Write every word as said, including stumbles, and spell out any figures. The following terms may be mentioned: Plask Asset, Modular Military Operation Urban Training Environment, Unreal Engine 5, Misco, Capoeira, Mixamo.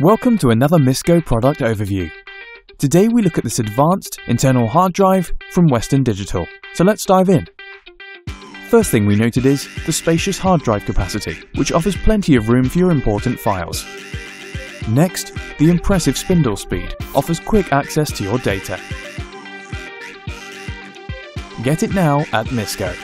Welcome to another Misco product overview. Today we look at this advanced internal hard drive from Western Digital, so let's dive in. First thing we noted is the spacious hard drive capacity, which offers plenty of room for your important files. Next, the impressive spindle speed offers quick access to your data. Get it now at Misco.